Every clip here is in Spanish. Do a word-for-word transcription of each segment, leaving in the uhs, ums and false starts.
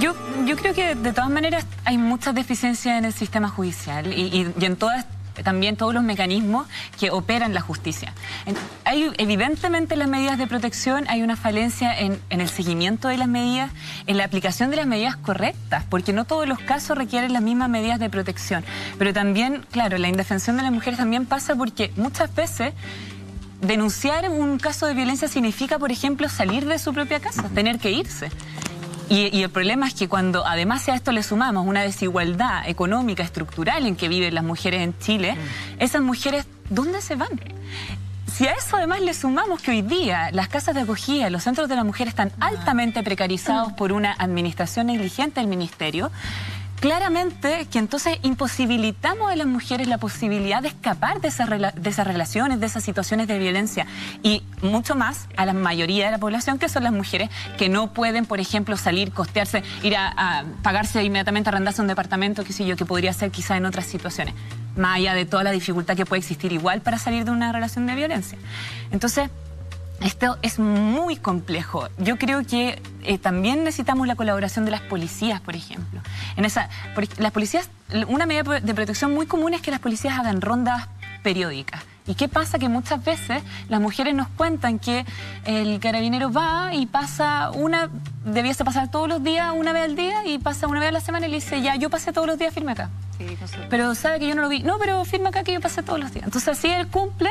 Yo, yo creo que de todas maneras hay muchas deficiencias en el sistema judicial y, y, y en todas también todos los mecanismos que operan la justicia. Hay evidentemente las medidas de protección, hay una falencia en, en el seguimiento de las medidas, en la aplicación de las medidas correctas, porque no todos los casos requieren las mismas medidas de protección. Pero también, claro, la indefensión de las mujeres también pasa porque muchas veces denunciar un caso de violencia significa, por ejemplo, salir de su propia casa, tener que irse. Y, y el problema es que cuando además a esto le sumamos una desigualdad económica, estructural en que viven las mujeres en Chile, mm. esas mujeres, ¿dónde se van? Si a eso además le sumamos que hoy día las casas de acogida, los centros de la mujer están ah. altamente precarizados por una administración negligente del ministerio, claramente que entonces imposibilitamos a las mujeres la posibilidad de escapar de esas, rela de esas relaciones, de esas situaciones de violencia y mucho más a la mayoría de la población que son las mujeres que no pueden, por ejemplo, salir, costearse, ir a, a pagarse inmediatamente, arrendarse un departamento, qué sé yo, que podría ser quizá en otras situaciones, más allá de toda la dificultad que puede existir igual para salir de una relación de violencia. Entonces, esto es muy complejo. Yo creo que eh, también necesitamos la colaboración de las policías, por ejemplo. En esa, las policías, una medida de protección muy común es que las policías hagan rondas periódicas. ¿Y qué pasa? Que muchas veces las mujeres nos cuentan que el carabinero va y pasa una... debiese pasar todos los días, una vez al día, y pasa una vez a la semana y le dice, ya, yo pasé todos los días, firme acá. Sí, no sé. Pero sabe que yo no lo vi. No, pero firme acá que yo pasé todos los días. Entonces así él cumple...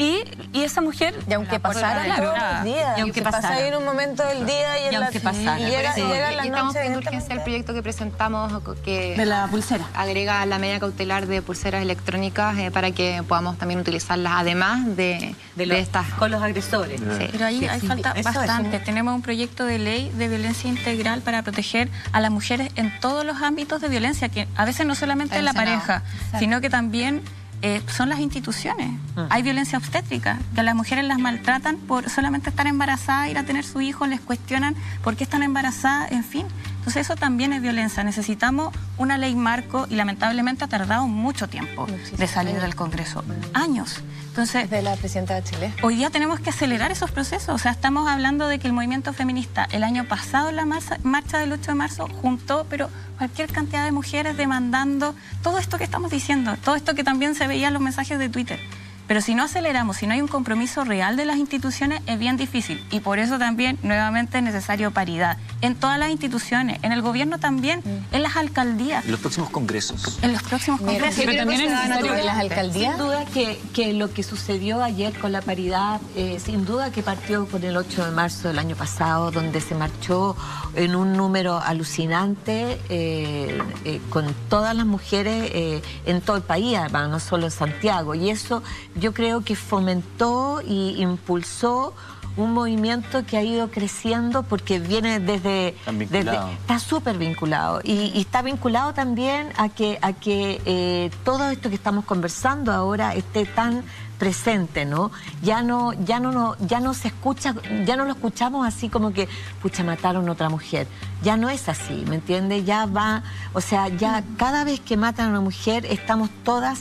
Y, y esa mujer, y aunque pasara todos los días, y aunque pasara ahí en un momento del día y, en y aunque la, pasara, y llega, sí. llega la y estamos noche, pidiendo urgencia el proyecto que presentamos que de la pulsera agrega la medida cautelar de pulseras electrónicas eh, para que podamos también utilizarlas además de, de, los, de estas con los agresores. Yeah. Sí. Pero ahí sí, hay sí, falta bastante. Es, ¿no? Tenemos un proyecto de ley de violencia integral para proteger a las mujeres en todos los ámbitos de violencia que a veces no solamente en la pareja, exacto, sino que también Eh, son las instituciones. Mm. Hay violencia obstétrica, que las mujeres las maltratan por solamente estar embarazadas, ir a tener su hijo, les cuestionan por qué están embarazadas, en fin. Entonces eso también es violencia. Necesitamos una ley marco y lamentablemente ha tardado mucho tiempo muchísimo de salir bien del Congreso. Años. Entonces, de la presidenta de Chile. Hoy día tenemos que acelerar esos procesos. O sea, estamos hablando de que el movimiento feminista el año pasado, la marcha, marcha del ocho de marzo, juntó, pero cualquier cantidad de mujeres demandando todo esto que estamos diciendo, todo esto que también se veía en los mensajes de Twitter. Pero si no aceleramos, si no hay un compromiso real de las instituciones, es bien difícil. Y por eso también, nuevamente, es necesario paridad. En todas las instituciones, en el gobierno también, mm. en las alcaldías. En los próximos congresos. En los próximos congresos. Pero, pero también es necesario en las alcaldías. Sin duda que, que lo que sucedió ayer con la paridad, eh, sin duda que partió con el ocho de marzo del año pasado, donde se marchó en un número alucinante eh, eh, con todas las mujeres eh, en todo el país, además, no solo en Santiago. Y eso... yo creo que fomentó y impulsó un movimiento que ha ido creciendo porque viene desde... desde está súper vinculado. Y, y está vinculado también a que, a que eh, todo esto que estamos conversando ahora esté tan presente, ¿no? Ya no, ya no, no, ya no se escucha, ya no lo escuchamos así como que, pucha, mataron a otra mujer. Ya no es así, ¿me entiendes? Ya va, o sea, ya cada vez que matan a una mujer estamos todas...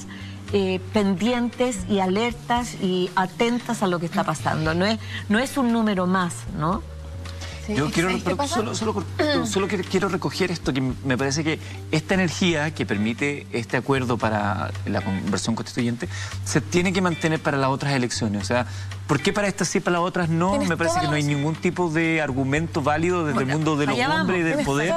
Eh, pendientes y alertas y atentas a lo que está pasando. No es, no es un número más, ¿no? Sí, yo quiero, pero solo, solo, solo quiero recoger esto, que me parece que esta energía que permite este acuerdo para la conversión constituyente se tiene que mantener para las otras elecciones. O sea, ¿por qué para estas sí, para las otras no? Me parece que no hay ningún tipo de argumento válido desde bueno, el mundo de los hombres y del poder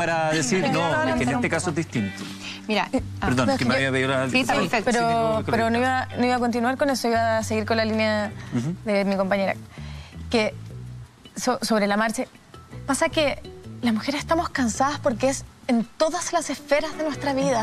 para decir no, es que en este caso es distinto. Mira, perdón, que me había pedido la... Sí, pero, pero no, iba, no iba a continuar con eso, iba a seguir con la línea uh-huh. de mi compañera. Que so, sobre la marcha, pasa que las mujeres estamos cansadas porque es en todas las esferas de nuestra vida.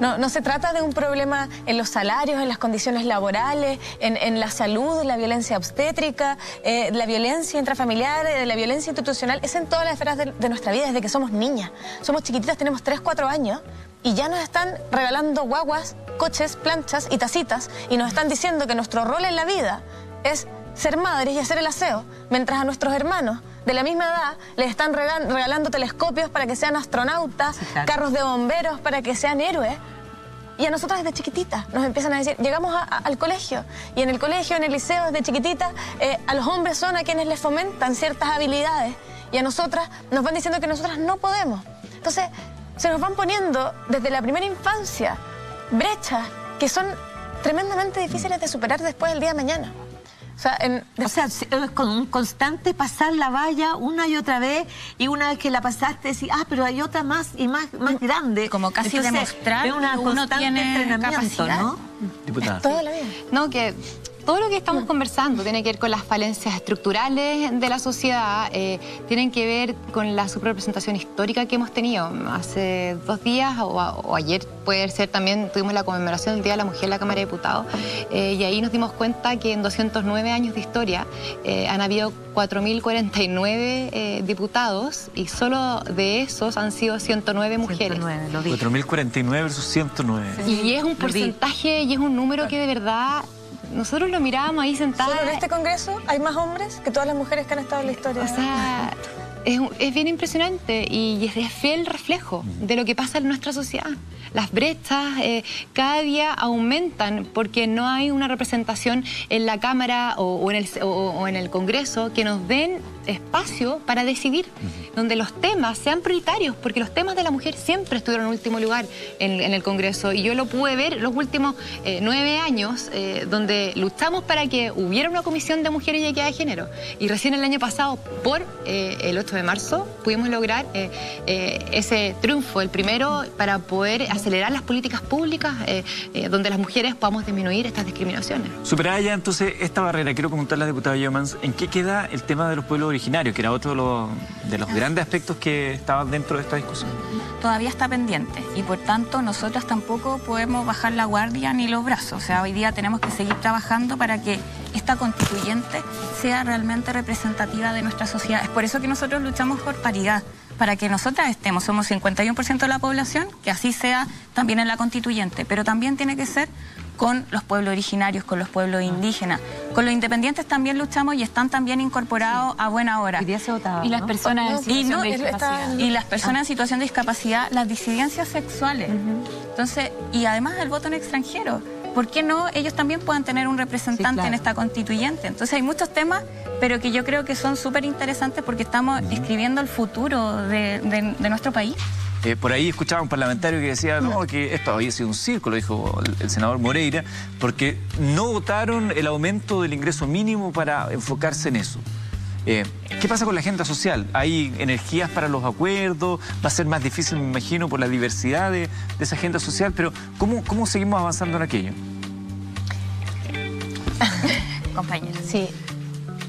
No, no se trata de un problema en los salarios, en las condiciones laborales, en, en la salud, la violencia obstétrica, eh, la violencia intrafamiliar, eh, la violencia institucional. Es en todas las esferas de, de nuestra vida, desde que somos niñas. Somos chiquititas, tenemos tres, cuatro años y ya nos están regalando guaguas, coches, planchas y tacitas y nos están diciendo que nuestro rol en la vida es ser madres y hacer el aseo, mientras a nuestros hermanos de la misma edad les están regalando telescopios para que sean astronautas, sí, claro, carros de bomberos para que sean héroes. Y a nosotras desde chiquititas nos empiezan a decir, llegamos a, a, al colegio, y en el colegio, en el liceo, desde chiquititas, eh, a los hombres son a quienes les fomentan ciertas habilidades. y a nosotras nos van diciendo que nosotras no podemos. Entonces, se nos van poniendo desde la primera infancia brechas que son tremendamente difíciles de superar después del día de mañana. O sea, en... o sea, es con un constante pasar la valla una y otra vez, y una vez que la pasaste decís, ah, pero hay otra más y más, más grande. Como casi entonces, demostrar es una que uno tiene capacidad, ¿no? Diputada. Toda la vida. No, que todo lo que estamos conversando tiene que ver con las falencias estructurales de la sociedad, eh, tienen que ver con la subrepresentación histórica que hemos tenido. Hace dos días o, a, o ayer, puede ser también, tuvimos la conmemoración del Día de la Mujer en la Cámara de Diputados, eh, y ahí nos dimos cuenta que en doscientos nueve años de historia eh, han habido cuatro mil cuarenta y nueve eh, diputados, y solo de esos han sido ciento nueve mujeres. cuatro mil cuarenta y nueve versus ciento nueve. Sí. Y es un porcentaje y es un número que de verdad... Nosotros lo mirábamos ahí sentados. ¿Solo en este congreso hay más hombres que todas las mujeres que han estado en la historia? O sea, es, es bien impresionante y es, es fiel reflejo de lo que pasa en nuestra sociedad. Las brechas eh, cada día aumentan porque no hay una representación en la Cámara o, o, en el, o, o en el Congreso que nos den espacio para decidir, donde los temas sean prioritarios, porque los temas de la mujer siempre estuvieron en último lugar en, en el Congreso, y yo lo pude ver los últimos eh, nueve años eh, donde luchamos para que hubiera una comisión de mujeres y equidad de género, y recién el año pasado, por eh, el ocho de marzo, pudimos lograr eh, eh, ese triunfo, el primero, para poder acelerar las políticas públicas eh, eh, donde las mujeres podamos disminuir estas discriminaciones. Superada ya entonces esta barrera, quiero preguntarle a la diputada Yeomans, ¿en qué queda el tema de los pueblos originarios, que era otro de los, de los grandes aspectos que estaban dentro de esta discusión? Todavía está pendiente y por tanto nosotras tampoco podemos bajar la guardia ni los brazos. O sea, hoy día tenemos que seguir trabajando para que esta constituyente sea realmente representativa de nuestra sociedad. Es por eso que nosotros luchamos por paridad, para que nosotras estemos, somos cincuenta y uno por ciento de la población, que así sea también en la constituyente, pero también tiene que ser con los pueblos originarios, con los pueblos indígenas. Con los independientes también luchamos y están también incorporados, sí, a buena hora. Y, día se votaba, y las personas, ¿no? en situación y no, de discapacidad. Y las personas ah. en situación de discapacidad, las disidencias sexuales. Uh-huh. Entonces, y además el voto en extranjero. ¿Por qué no ellos también puedan tener un representante, sí, claro, en esta constituyente? Entonces hay muchos temas, pero que yo creo que son súper interesantes porque estamos uh-huh. escribiendo el futuro de, de, de nuestro país. Eh, por ahí escuchaba un parlamentario que decía no, que esto había sido un circo, lo dijo el, el senador Moreira, porque no votaron el aumento del ingreso mínimo para enfocarse en eso. Eh, ¿Qué pasa con la agenda social? ¿Hay energías para los acuerdos? Va a ser más difícil, me imagino, por la diversidad de, de esa agenda social, pero ¿cómo, cómo seguimos avanzando en aquello? Compañeros, sí.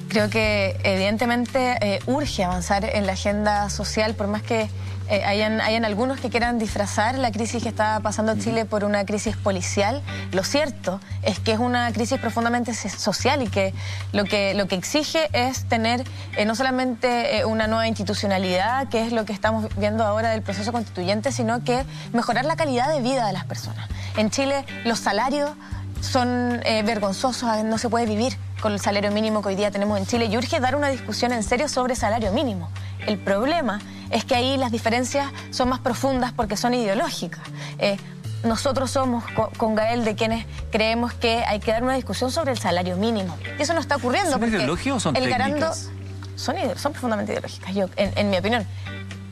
Creo que evidentemente eh, urge avanzar en la agenda social, por más que eh, hayan, hayan algunos que quieran disfrazar la crisis que está pasando Chile por una crisis policial. Lo cierto es que es una crisis profundamente social y que lo que, lo que exige es tener eh, no solamente eh, una nueva institucionalidad, que es lo que estamos viendo ahora del proceso constituyente, sino que mejorar la calidad de vida de las personas. En Chile los salarios son eh, vergonzosos, no se puede vivir con el salario mínimo que hoy día tenemos en Chile, y urge dar una discusión en serio sobre salario mínimo. El problema es que ahí las diferencias son más profundas porque son ideológicas. Eh, nosotros somos, con Gael, de quienes creemos que hay que dar una discusión sobre el salario mínimo. Y eso no está ocurriendo. ¿Son ideológicos o son técnicas? Son, son profundamente ideológicas, yo, en, en mi opinión.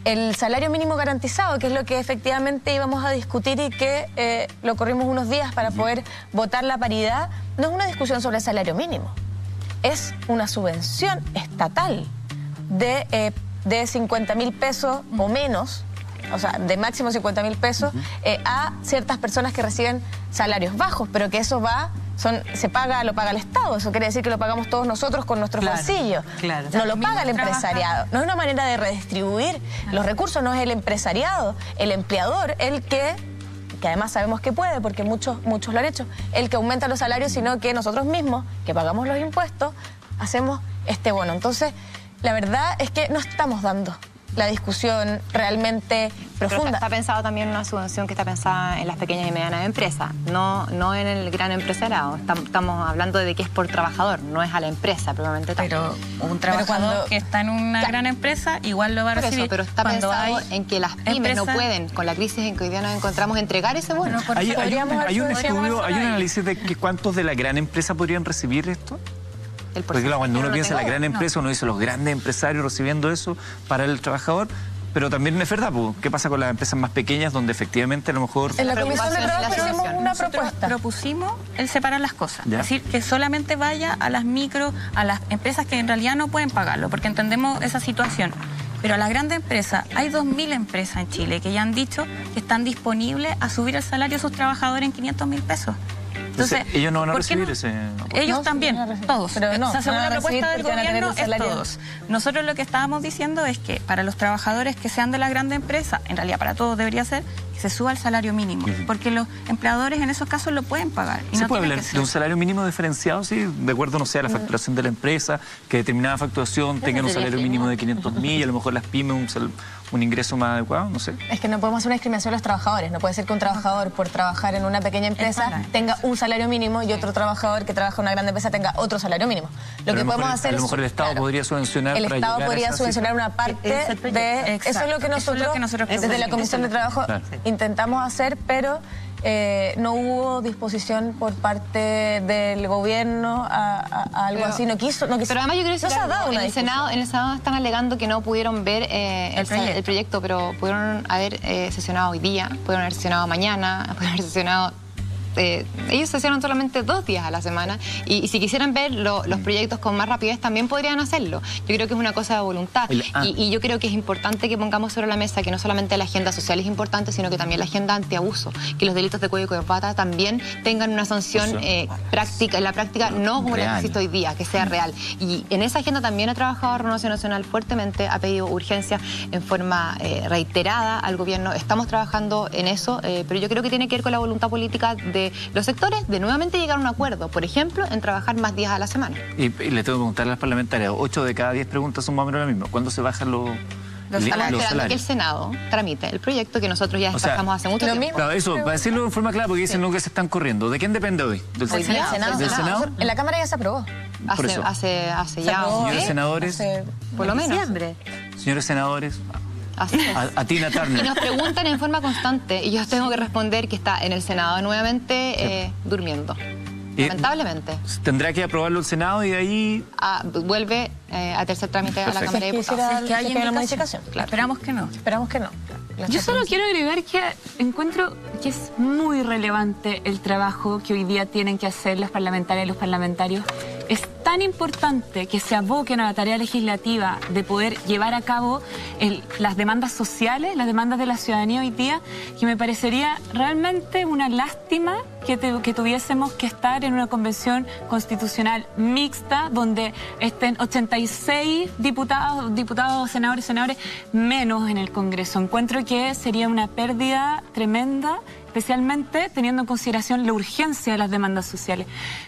El salario mínimo garantizado, que es lo que efectivamente íbamos a discutir y que eh, lo corrimos unos días para poder votar la paridad, no es una discusión sobre el salario mínimo. Es una subvención estatal de, eh, de cincuenta mil pesos o menos, o sea, de máximo cincuenta mil pesos, eh, a ciertas personas que reciben salarios bajos, pero que eso va... Son, se paga, lo paga el Estado, eso quiere decir que lo pagamos todos nosotros con nuestros claro, bolsillos. Claro. No lo paga el empresariado. No es una manera de redistribuir claro. los recursos, no es el empresariado, el empleador, el que, que además sabemos que puede, porque muchos, muchos lo han hecho, el que aumenta los salarios, sino que nosotros mismos, que pagamos los impuestos, hacemos este bono. Entonces, la verdad es que no estamos dando la discusión realmente profunda. Pero está pensado también en una subvención que está pensada en las pequeñas y medianas empresas, no, no en el gran empresariado. Estamos hablando de que es por trabajador, no es a la empresa probablemente tal. Pero un trabajador pero cuando, que está en una claro. gran empresa igual lo va a recibir. Eso, pero está cuando pensado en que las pymes empresa, no pueden, con la crisis en que hoy día nos encontramos, entregar ese bono. Bueno, hay, hay, un, hay un estudio, hay un análisis de que cuántos de la gran empresa podrían recibir esto. el porcentaje. Porque claro, cuando uno piensa en la gran empresa, uno dice los grandes empresarios recibiendo eso para el trabajador. Pero también es verdad, ¿qué pasa con las empresas más pequeñas donde efectivamente a lo mejor... En la Comisión de Trabajo hicimos una propuesta. Propusimos el separar las cosas. ¿Ya? Es decir, que solamente vaya a las micro, a las empresas que en realidad no pueden pagarlo, porque entendemos esa situación. Pero a las grandes empresas, hay dos mil empresas en Chile que ya han dicho que están disponibles a subir el salario de sus trabajadores en quinientos mil pesos. Entonces, Entonces, ellos no van a recibir no? ese... Ellos no, también, no todos. Pero no, se según la propuesta del gobierno es todos. Nosotros lo que estábamos diciendo es que para los trabajadores que sean de la grande empresa, en realidad para todos debería ser que se suba el salario mínimo, uh-huh. porque los empleadores en esos casos lo pueden pagar. Y ¿Se no puede hablar de un salario mínimo diferenciado? Sí, de acuerdo, no sé, a la facturación de la empresa, que determinada facturación tengan un salario mínimo de quinientos mil y a lo mejor las pymes un salario... un ingreso más adecuado, no sé. Es que no podemos hacer una discriminación a los trabajadores. No puede ser que un trabajador por trabajar en una pequeña empresa tenga un salario mínimo y otro trabajador que trabaja en una grande empresa tenga otro salario mínimo. Lo Pero que podemos hacer... A lo mejor el Estado claro, podría subvencionar... El Estado podría subvencionar una parte es de... Exacto. Eso es lo que nosotros, es lo que nosotros desde la Comisión de Trabajo claro. intentamos hacer, pero... Eh, no hubo disposición por parte del gobierno a, a, a algo pero, así, no quiso, no quiso. Pero además yo creo que no se ha dado en el Senado, en el Senado están alegando que no pudieron ver eh, el, el, proyecto. el proyecto, pero pudieron haber eh, sesionado hoy día, pudieron haber sesionado mañana, pudieron haber sesionado... Eh, ellos sesionan solamente dos días a la semana y, y si quisieran ver lo, los proyectos con más rapidez también podrían hacerlo. Yo creo que es una cosa de voluntad el, ah. y, y yo creo que es importante que pongamos sobre la mesa que no solamente la agenda social es importante, sino que también la agenda antiabuso, que los delitos de cuello y corbata también tengan una sanción eh, práctica, en la práctica no como la que existe hoy día, que sea real. Y en esa agenda también ha trabajado Renovación Nacional fuertemente, ha pedido urgencia en forma eh, reiterada al gobierno. Estamos trabajando en eso, eh, pero yo creo que tiene que ver con la voluntad política de De los sectores de nuevamente llegar a un acuerdo, por ejemplo, en trabajar más días a la semana. Y, y le tengo que preguntar a las parlamentarias, ocho de cada diez preguntas son más o menos lo mismo. ¿Cuándo se bajan los, los, le, los salarios? Que el Senado tramite el proyecto que nosotros ya destacamos hace mucho tiempo. Mismo. Claro, eso, para decirlo en forma clara, porque dicen sí. no que se están corriendo. ¿De quién depende hoy? ¿Del hoy Senado? Senado. ¿Del Senado? En la Cámara ya se aprobó. Hace, hace, hace ya... Aprobó, señores ¿eh? senadores... Hace, por lo menos. Diciembre. Señores senadores... A, a Tina Turner. Y nos preguntan en forma constante y yo tengo que responder que está en el Senado nuevamente eh, durmiendo. Eh, Lamentablemente. Tendrá que aprobarlo el Senado y de ahí... Ah, vuelve eh, a tercer trámite Perfecto. a la Cámara de Diputados. Es que hay una modificación. Claro. Esperamos que no. Esperamos que no. Claro. Yo solo quiero agregar que encuentro que es muy relevante el trabajo que hoy día tienen que hacer las parlamentarias y los parlamentarios. Es tan importante que se aboquen a la tarea legislativa de poder llevar a cabo el, las demandas sociales, las demandas de la ciudadanía hoy día, que me parecería realmente una lástima que, te, que tuviésemos que estar en una convención constitucional mixta donde estén ochenta y seis diputados, diputados, senadores, senadores menos en el Congreso. Encuentro que sería una pérdida tremenda, especialmente teniendo en consideración la urgencia de las demandas sociales.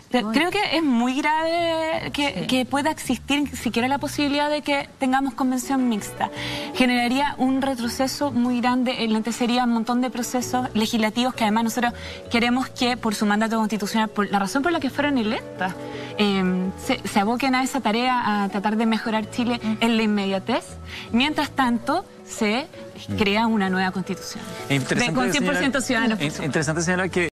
Pero creo que es muy grave que, sí. que pueda existir siquiera la posibilidad de que tengamos convención mixta. Generaría un retroceso muy grande, enlentecería un montón de procesos legislativos que además nosotros queremos que por su mandato constitucional, por la razón por la que fueron electas, eh, se, se aboquen a esa tarea, a tratar de mejorar Chile en la inmediatez. Mientras tanto, se crea una nueva constitución. Es interesante, de, con cien por ciento señalar, ciudadanos. Es interesante señalar que